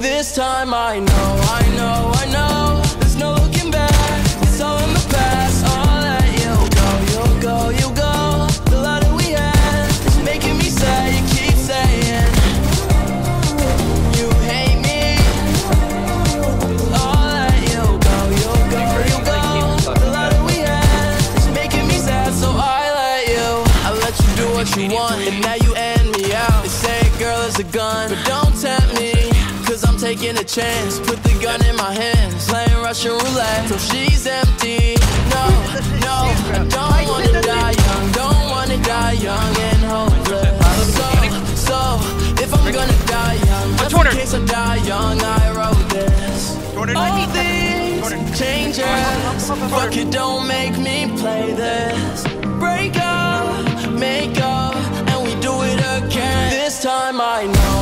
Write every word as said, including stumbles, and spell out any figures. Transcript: This time I know, I know, I know. There's no looking back. It's all in the past. I'll let you go, you'll go, you'll go. The letter we had is making me sad. You keep saying you hate me. I'll let you go, you'll go, you'll go. The letter we had is making me sad, so I let you. I let you do what you want, and now you end me out. They say a girl is a gun, but don't tempt me. I'm taking a chance, put the gun in my hands, playing Russian roulette till she's empty. No, no, I don't wanna die young, don't wanna die young and hopeless. So, so, if I'm gonna die young, just in case I die young, I wrote this. All these changes, fuck it, don't make me play this. Break up, make up, and we do it again. This time I know.